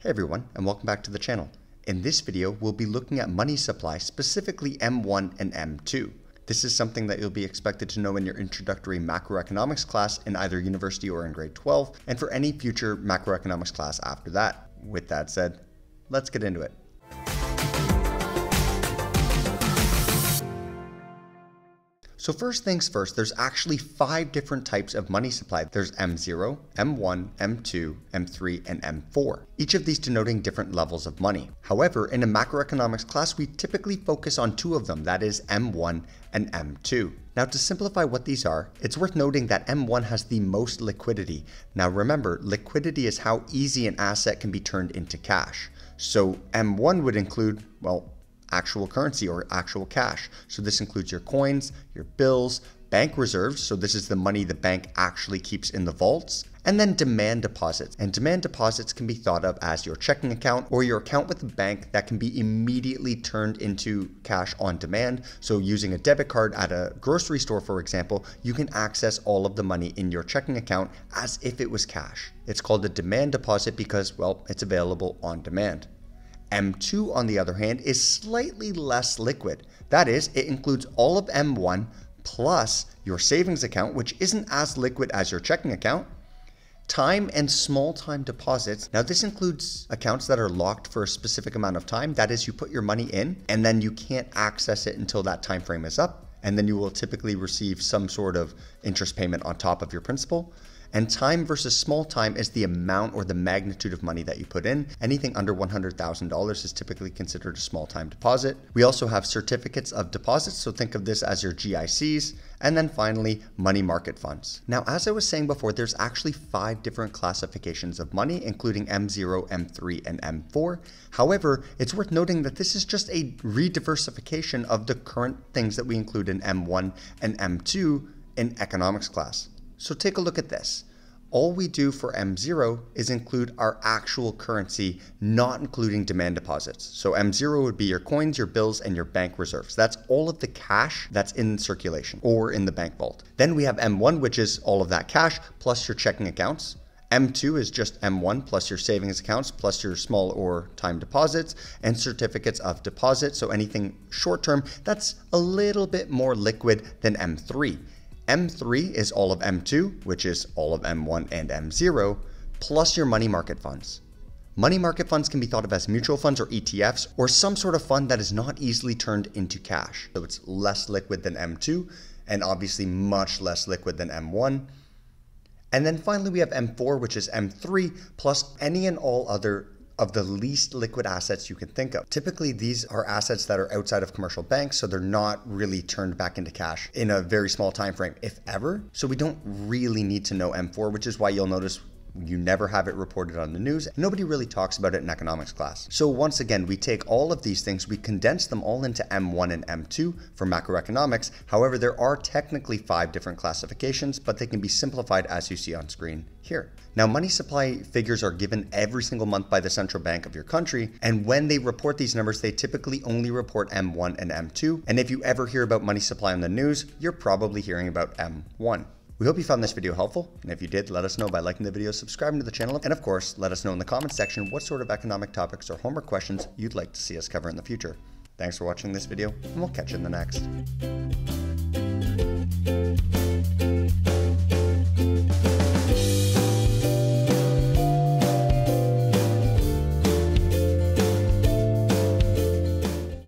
Hey everyone, and welcome back to the channel. In this video, we'll be looking at money supply, specifically M1 and M2. This is something that you'll be expected to know in your introductory macroeconomics class in either university or in grade 12, and for any future macroeconomics class after that. With that said, let's get into it. So first things first, there's actually 5 different types of money supply. There's M0, M1, M2, M3, and M4, each of these denoting different levels of money. However, in a macroeconomics class, we typically focus on 2 of them, that is M1 and M2. Now to simplify what these are, it's worth noting that M1 has the most liquidity. Now remember, liquidity is how easy an asset can be turned into cash. So M1 would include, well, actual currency or actual cash. So this includes your coins, your bills, bank reserves, so this is the money the bank actually keeps in the vaults, and then demand deposits. And demand deposits can be thought of as your checking account or your account with the bank that can be immediately turned into cash on demand. So using a debit card at a grocery store, for example, you can access all of the money in your checking account as if it was cash. It's called a demand deposit because, well, it's available on demand. M2, on the other hand, is slightly less liquid. That is, it includes all of M1 plus your savings account, which isn't as liquid as your checking account, time and small time deposits. Now this includes accounts that are locked for a specific amount of time. That is, you put your money in and then you can't access it until that time frame is up, and then you will typically receive some sort of interest payment on top of your principal. And time versus small time is the amount or the magnitude of money that you put in. Anything under $100,000 is typically considered a small time deposit. We also have certificates of deposit, so think of this as your GICs. And then finally, money market funds. Now, as I was saying before, there's actually 5 different classifications of money, including M0, M3, and M4. However, it's worth noting that this is just a re-diversification of the current things that we include in M1 and M2 in economics class. So take a look at this. All we do for M0 is include our actual currency, not including demand deposits. So M0 would be your coins, your bills, and your bank reserves. That's all of the cash that's in circulation or in the bank vault. Then we have M1, which is all of that cash plus your checking accounts. M2 is just M1 plus your savings accounts plus your small or time deposits and certificates of deposit. So anything short term, that's a little bit more liquid than M3. M3 is all of M2, which is all of M1 and M0, plus your money market funds. Money market funds can be thought of as mutual funds or ETFs or some sort of fund that is not easily turned into cash. So it's less liquid than M2 and obviously much less liquid than M1. And then finally we have M4, which is M3 plus any and all other of the least liquid assets you can think of. Typically, these are assets that are outside of commercial banks, so they're not really turned back into cash in a very small time frame, if ever. So we don't really need to know M4, which is why you'll notice you never have it reported on the news. Nobody really talks about it in economics class. So once again, we take all of these things, we condense them all into M1 and M2 for macroeconomics. However, there are technically 5 different classifications, but they can be simplified as you see on screen here. Now, money supply figures are given every single month by the central bank of your country. And when they report these numbers, they typically only report M1 and M2. And if you ever hear about money supply on the news, you're probably hearing about M1. We hope you found this video helpful, and if you did, let us know by liking the video, subscribing to the channel, and of course, let us know in the comments section what sort of economic topics or homework questions you'd like to see us cover in the future. Thanks for watching this video, and we'll catch you in the next.